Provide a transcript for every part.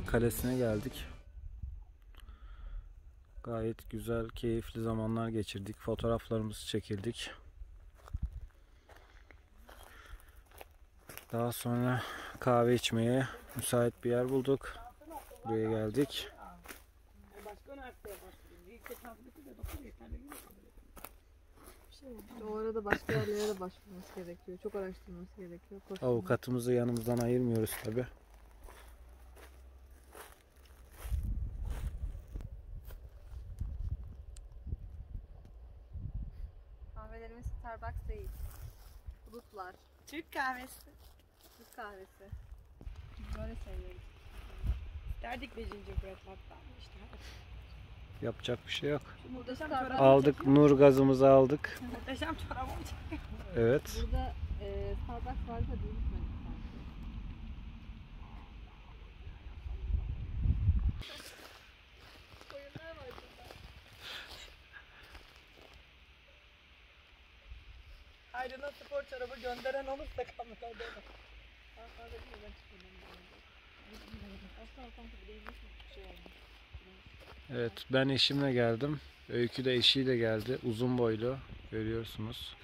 Gülek Kalesi'ne geldik. Gayet güzel, keyifli zamanlar geçirdik. Fotoğraflarımızı çekildik. Daha sonra kahve içmeye müsait bir yer bulduk. Buraya geldik. O arada başka yerlere de başvurması gerekiyor. Çok araştırması gerekiyor. Koşturması. Avukatımızı yanımızdan ayırmıyoruz tabi. Kahvelerimiz Starbucks değil. Bulutlar. Türk kahvesi. Türk kahvesi. Böyle seviyoruz. İsterdik bezince bırakmaktan işte. Yapacak bir şey yok. Aldık, Nur gazımızı aldık. Muhteşem çorap olacak. Evet. Burada Starbucks varsa değil mi? Ayrıca spor çorabı gönderen olursa kamerada. Evet, ben eşimle geldim. Öykü de eşiyle geldi. Uzun boylu, görüyorsunuz.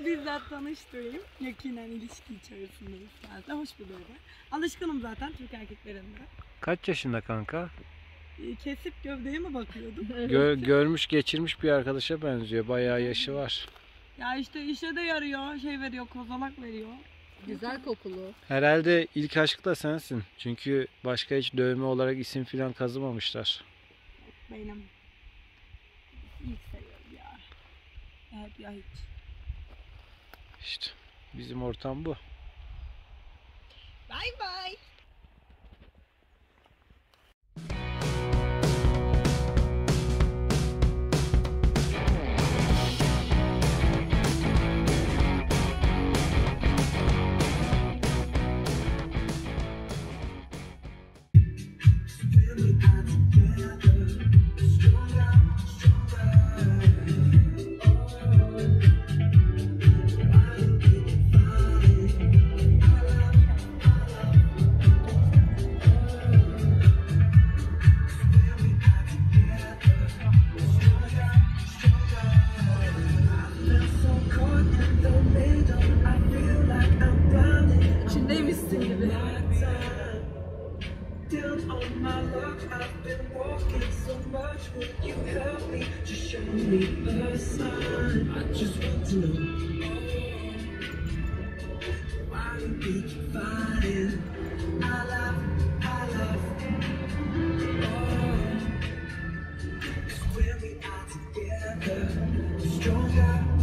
Bizzat tanıştırayım. Yakinen ilişki içerisindeyiz zaten. Hoş bir böyle. Alışkınım zaten Türk erkeklerinde. Kaç yaşında kanka? Kesip gövdeye mi bakıyordum? Görmüş geçirmiş bir arkadaşa benziyor. Bayağı yaşı var. Ya işte işe de yarıyor. Şey veriyor, kozalak veriyor. Güzel kokulu. Herhalde ilk aşk da sensin. Çünkü başka hiç dövme olarak isim filan kazımamışlar. Benim ilk seviyorum ya. Evet ya hiç. İşte bizim ortam bu. Bye bye. Stronger.